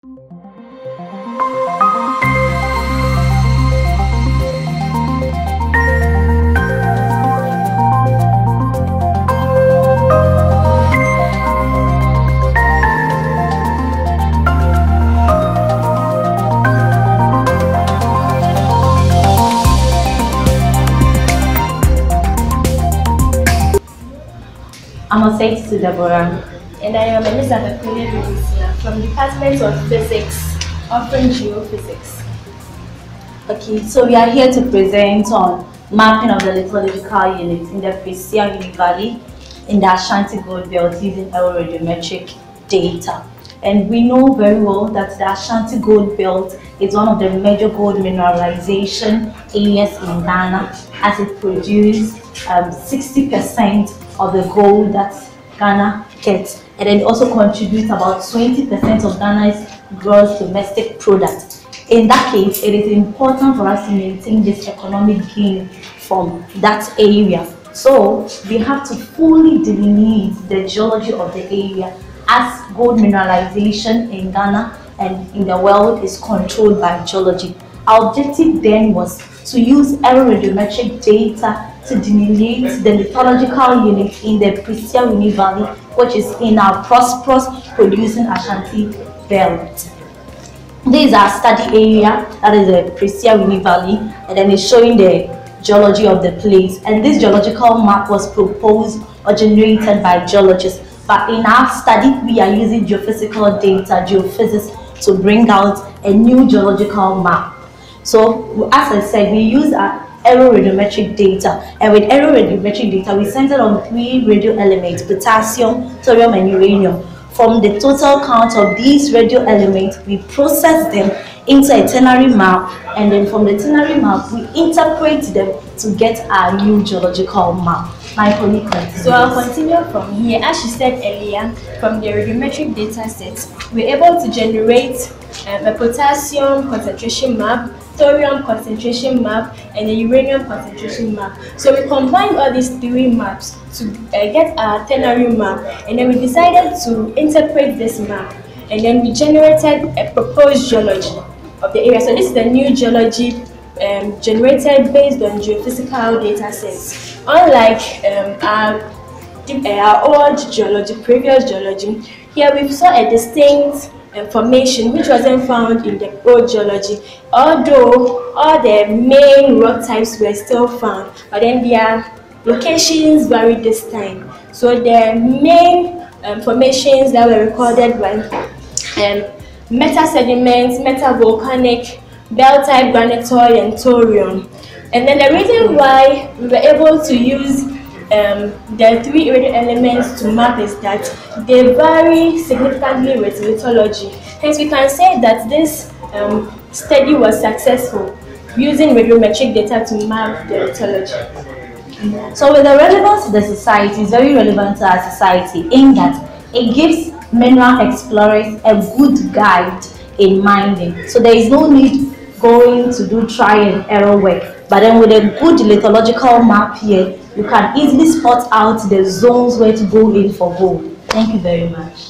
I'm Osei-Tutu Deborah. And I am Elizabeth from the Department of Physics, offering Geophysics. Okay, so we are here to present on mapping of the lithological units in the Prestea Huni Valley in the Ashanti Gold Belt using aeroradiometric data. And we know very well that the Ashanti Gold Belt is one of the major gold mineralization areas in Ghana, as it produces 60% of the gold that Ghana gets, and it also contributes about 20% of Ghana's gross domestic product. In that case, it is important for us to maintain this economic gain from that area. So we have to fully delineate the geology of the area, as gold mineralization in Ghana and in the world is controlled by geology. Our objective then was to use aeroradiometric data to delineate the lithological unit in the Prestea Huni Valley, which is in our prosperous producing Ashanti belt. This is our study area, that is the Prestea Huni Valley, and then it's showing the geology of the place. And this geological map was proposed or generated by geologists, but in our study we are using geophysical data, geophysics, to bring out a new geological map. So as I said, we use our aeroradiometric data, and with aeroradiometric data we centered on 3 radio elements: potassium, thorium and uranium. From the total count of these radio elements, we process them into a ternary map, and then from the ternary map we interpret them to get our new geological map. My colleague continues. So I'll continue from here. As she said earlier, from the radiometric data sets, we're able to generate a potassium concentration map, thorium concentration map, and a uranium concentration map. So we combined all these 3 maps to get our ternary map, and then we decided to interpret this map, and then we generated a proposed geology of the area. So this is the new geology generated based on geophysical data sets. Unlike our old geology, previous geology, here we saw a distinct formation which wasn't found in the old geology, although all the main rock types were still found, but then their locations varied this time. So the main formations that were recorded were meta sediments, meta volcanic, belt type granitoid and thorium. And then the reason why we were able to use the 3 radio elements to map is that they vary significantly with lithology. Hence, we can say that this study was successful using radiometric data to map the lithology. So, with the relevance to the society, it's very relevant to our society in that it gives mineral explorers a good guide in mining. So, there is no need going to do try and error work. But then with a good lithological map here, you can easily spot out the zones where to go in for gold. Thank you very much.